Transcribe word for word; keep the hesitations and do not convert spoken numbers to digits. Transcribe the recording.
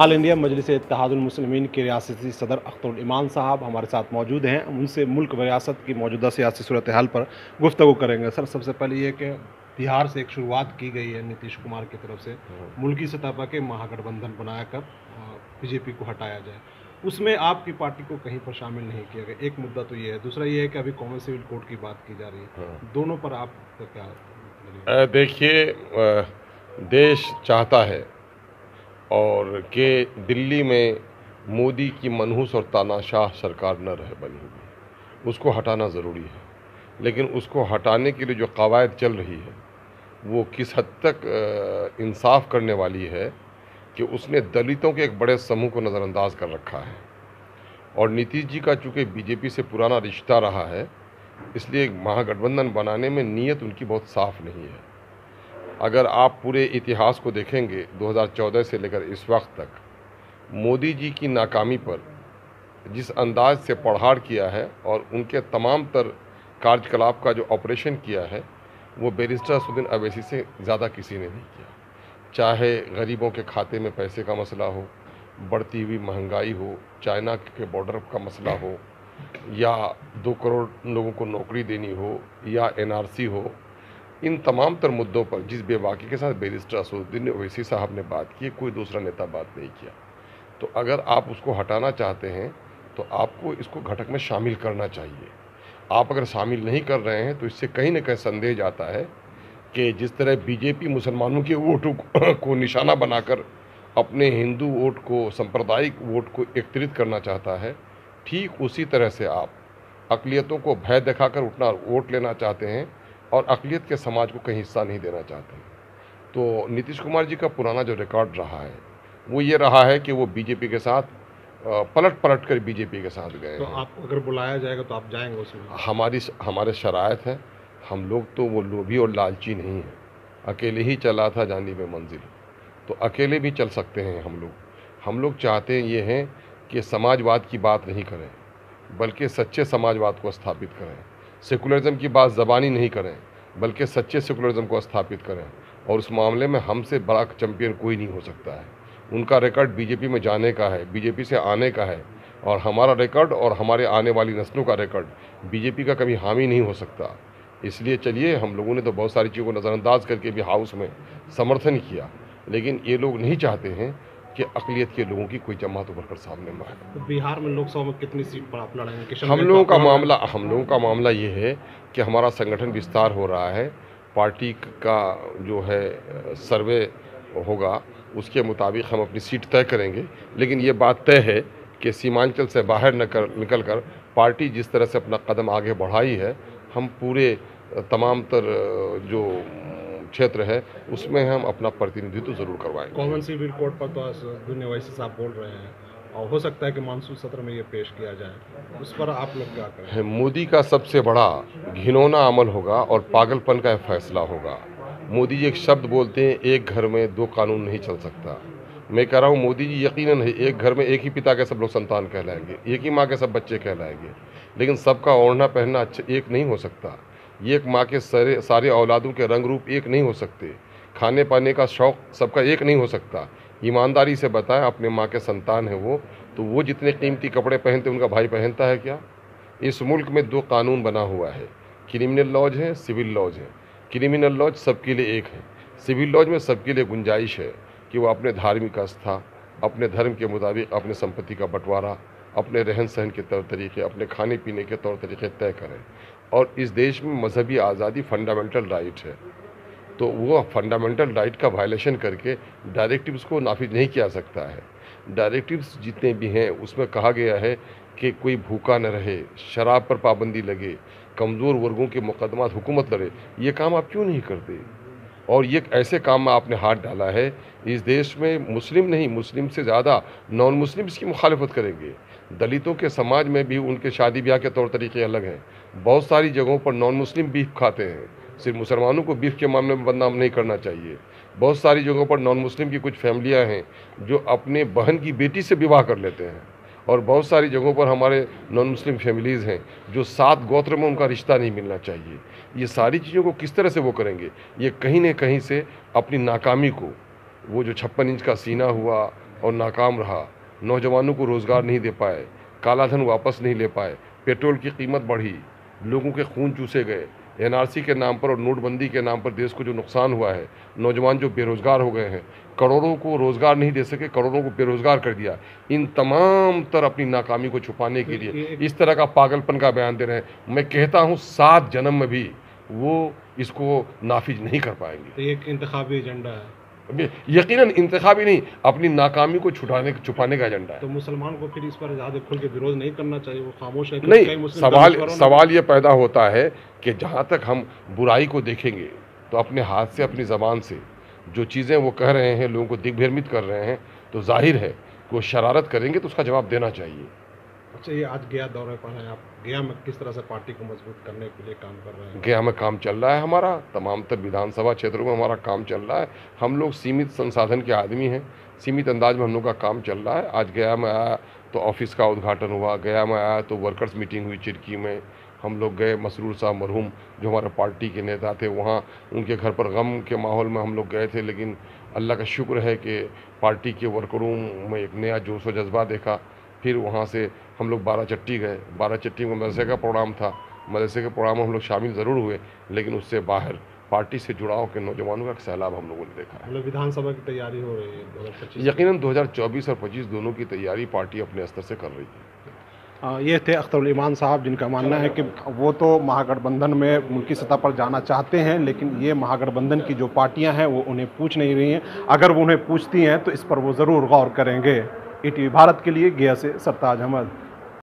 आल India मजलिस इत्तेहादुल के रियासती सदर अख्तरुल ईमान साहब हमारे साथ मौजूद हैं। उनसे मुल्क व रियासत की मौजूदा सियासी सूरत हाल पर गुफ्तगू करेंगे। सर, सबसे पहले ये कि बिहार से एक शुरुआत की गई है नीतीश कुमार की तरफ से, मुल्की सतह पर के महागठबंधन बनाकर बीजेपी को हटाया जाए, उसमें आपकी पार्टी को कहीं पर शामिल नहीं किया गया। एक मुद्दा तो ये है। दूसरा ये है कि अभी कॉमन सिविल कोड की बात की जा रही है, दोनों पर आप क्या? देखिए, देश चाहता है और के दिल्ली में मोदी की मनहूस और तानाशाह सरकार न रहे बनी हुई, उसको हटाना ज़रूरी है। लेकिन उसको हटाने के लिए जो कवायद चल रही है वो किस हद तक इंसाफ करने वाली है कि उसने दलितों के एक बड़े समूह को नज़रअंदाज कर रखा है। और नीतीश जी का चूँकि बीजेपी से पुराना रिश्ता रहा है, इसलिए महागठबंधन बनाने में नीयत उनकी बहुत साफ़ नहीं है। अगर आप पूरे इतिहास को देखेंगे दो हज़ार चौदह से लेकर इस वक्त तक, मोदी जी की नाकामी पर जिस अंदाज से पड़हाड़ किया है और उनके तमाम तर कार्यकलाप का जो ऑपरेशन किया है वो बेरिस्टर सुदीन अवेसी से ज़्यादा किसी ने नहीं किया। चाहे गरीबों के खाते में पैसे का मसला हो, बढ़ती हुई महंगाई हो, चाइना के बॉर्डर का मसला हो, या दो करोड़ लोगों को नौकरी देनी हो, या एनआर सी हो, इन तमाम तर मुद्दों पर जिस बेबाकी के साथ बेरिस्टर सुदीन ओवैसी साहब ने बात की, कोई दूसरा नेता बात नहीं किया। तो अगर आप उसको हटाना चाहते हैं तो आपको इसको घटक में शामिल करना चाहिए। आप अगर शामिल नहीं कर रहे हैं तो इससे कहीं ना कहीं संदेह जाता है कि जिस तरह बीजेपी मुसलमानों के वोटों को निशाना बनाकर अपने हिंदू वोट को, सांप्रदायिक वोट को एकत्रित करना चाहता है, ठीक उसी तरह से आप अक़लियतों को भय दिखाकर उठना वोट लेना चाहते हैं और अक़लियत के समाज को कहीं हिस्सा नहीं देना चाहते। तो नीतीश कुमार जी का पुराना जो रिकॉर्ड रहा है वो ये रहा है कि वो बीजेपी के साथ पलट पलट कर बीजेपी के साथ गए। तो आप अगर बुलाया जाएगा तो आप जाएंगे उसमें? हमारी हमारे शरायत है। हम लोग तो वो लोभी और लालची नहीं हैं। अकेले ही चला था जानिब मंजिल, तो अकेले भी चल सकते हैं हम लोग। हम लोग चाहते ये हैं कि समाजवाद की बात नहीं करें, बल्कि सच्चे समाजवाद को स्थापित करें। सेकुलरिज्म की बात ज़बानी नहीं करें, बल्कि सच्चे सेकुलरिज्म को स्थापित करें। और उस मामले में हमसे बड़ा चैम्पियन कोई नहीं हो सकता है। उनका रिकॉर्ड बीजेपी में जाने का है, बीजेपी से आने का है, और हमारा रिकॉर्ड और हमारे आने वाली नस्लों का रिकॉर्ड बीजेपी का कभी हामी नहीं हो सकता। इसलिए चलिए, हम लोगों ने तो बहुत सारी चीज़ों को नज़रअंदाज करके भी हाउस में समर्थन किया, लेकिन ये लोग नहीं चाहते हैं कि अक़लियत के लोगों की कोई जमात उभर कर सामने में आए। तो बिहार में लोकसभा में कितनी सीट पर आप लड़ेंगे? हम लोगों का मामला हम लोगों का मामला ये है कि हमारा संगठन विस्तार हो रहा है। पार्टी का जो है सर्वे होगा, उसके मुताबिक हम अपनी सीट तय करेंगे। लेकिन ये बात तय है कि सीमांचल से बाहर निकल कर पार्टी जिस तरह से अपना कदम आगे बढ़ाई है, हम पूरे तमाम तर जो क्षेत्र है उसमें हम अपना प्रतिनिधित्व जरूर करवाएंगे। कॉमन सिविल कोड पर तो सुदीन ओवैसी साहब बोल रहे हैं और हो सकता है कि मानसून सत्र में ये पेश किया जाए, उस पर आप लोग क्या करें? मोदी का सबसे बड़ा घिनौना अमल होगा और पागलपन का फैसला होगा। मोदी जी एक शब्द बोलते हैं, एक घर में दो कानून नहीं चल सकता। मैं कह रहा हूँ, मोदी जी यकीनन है एक घर में एक ही पिता के सब लोग संतान कहलाएंगे, एक ही माँ के सब बच्चे कहलाएंगे, लेकिन सबका ओढ़ना पहनना एक नहीं हो सकता। ये एक माँ के सारे सारे औलादों के रंग रूप एक नहीं हो सकते। खाने पाने का शौक़ सबका एक नहीं हो सकता। ईमानदारी से बताएं, अपने माँ के संतान है वो, तो वो जितने कीमती कपड़े पहनते उनका भाई पहनता है क्या? इस मुल्क में दो कानून बना हुआ है, क्रिमिनल लॉज है, सिविल लॉज है। क्रिमिनल लॉज सबके लिए एक है, सिविल लॉज में सबके लिए गुंजाइश है कि वो अपने धार्मिक आस्था, अपने धर्म के मुताबिक अपने संपत्ति का बंटवारा, अपने रहन सहन के तौर तरीके, अपने खाने पीने के तौर तरीके तय करें। और इस देश में मजहबी आज़ादी फंडामेंटल राइट है, तो वो फंडामेंटल राइट का वायलेशन करके डायरेक्टिव्स को नाफिज नहीं किया सकता है। डायरेक्टिव्स जितने भी हैं उसमें कहा गया है कि कोई भूखा न रहे, शराब पर पाबंदी लगे, कमज़ोर वर्गों के मुकदमात हुकूमत लड़े। ये काम आप क्यों नहीं करते? और ये ऐसे काम में आपने हाथ डाला है। इस देश में मुस्लिम नहीं, मुस्लिम से ज़्यादा नॉन मुस्लिम इसकी मुखालफत करेंगे। दलितों के समाज में भी उनके शादी ब्याह के तौर तरीके अलग हैं। बहुत सारी जगहों पर नॉन मुस्लिम बीफ खाते हैं। सिर्फ मुसलमानों को बीफ के मामले में बदनाम नहीं करना चाहिए। बहुत सारी जगहों पर नॉन मुस्लिम की कुछ फैमिलियाँ हैं जो अपने बहन की बेटी से विवाह कर लेते हैं। और बहुत सारी जगहों पर हमारे नॉन मुस्लिम फैमिलीज़ हैं जो सात गोत्र में उनका रिश्ता नहीं मिलना चाहिए। ये सारी चीज़ों को किस तरह से वो करेंगे? ये कहीं ना कहीं से अपनी नाकामी को, वो जो छप्पन इंच का सीना हुआ, और नाकाम रहा। नौजवानों को रोज़गार नहीं दे पाए, कालाधन वापस नहीं ले पाए, पेट्रोल की कीमत बढ़ी, लोगों के खून चूसे गए। एनआर सी के नाम पर और नोटबंदी के नाम पर देश को जो नुकसान हुआ है, नौजवान जो बेरोज़गार हो गए हैं, करोड़ों को रोज़गार नहीं दे सके, करोड़ों को बेरोज़गार कर दिया। इन तमाम तर अपनी नाकामी को छुपाने के लिए इस तरह का पागलपन का बयान दे रहे हैं। मैं कहता हूँ सात जन्म में भी वो इसको नाफिज नहीं कर पाएंगे। तो एक इंतखाबी एजेंडा है, यकीनन इंतखाबी नहीं, अपनी नाकामी को छुपाने छुपाने का एजेंडा है। तो मुसलमान को फिर इस पर ज़्यादा खुल के विरोध नहीं करना चाहिए, वो खामोश है? नहीं, सवाल सवाल ये पैदा होता है कि जहाँ तक हम बुराई को देखेंगे तो अपने हाथ से, अपनी ज़बान से जो चीज़ें वो कह रहे हैं, लोगों को दिग्भ्रमित कर रहे हैं, तो जाहिर है कि वो शरारत करेंगे तो उसका जवाब देना चाहिए। अच्छा, ये आज गया दौरे पर है, आप गया में किस तरह से पार्टी को मजबूत करने के लिए काम कर रहे हैं? गया में काम चल रहा है हमारा, तमाम तर विधानसभा क्षेत्रों में हमारा काम चल रहा है। हम लोग सीमित संसाधन के आदमी हैं, सीमित अंदाज में हम लोग का काम चल रहा है। आज गया में आया तो ऑफिस का उद्घाटन हुआ, गया में आया तो वर्कर्स मीटिंग हुई चिरकी में, हम लोग गए मसरूर साहब मरहूम जो हमारे पार्टी के नेता थे वहाँ उनके घर पर गम के माहौल में हम लोग गए थे। लेकिन अल्लाह का शुक्र है कि पार्टी के वर्करों में एक नया जोश व जज्बा देखा। फिर वहाँ से हम लोग बारह चट्टी गए, बारह चट्टी में मदरसे का प्रोग्राम था, मदरसे के प्रोग्राम में हम लोग शामिल ज़रूर हुए, लेकिन उससे बाहर पार्टी से जुड़ाव के नौजवानों का सैलाब हम लोगों ने देखा है। विधानसभा की तैयारी हो रही है दो हज़ार पच्चीस? यकीनन दो हज़ार चौबीस और पच्चीस दोनों की तैयारी पार्टी अपने स्तर से कर रही है। आ, ये थे अख्तरुल ईमान साहब, जिनका मानना है कि वो तो महागठबंधन में मुल्की सतह पर जाना चाहते हैं, लेकिन ये महागठबंधन की जो पार्टियाँ हैं वो उन्हें पूछ नहीं रही हैं। अगर वो उन्हें पूछती हैं तो इस पर वो ज़रूर गौर करेंगे। ई टी वी भारत के लिए गया से सरताज अहमद।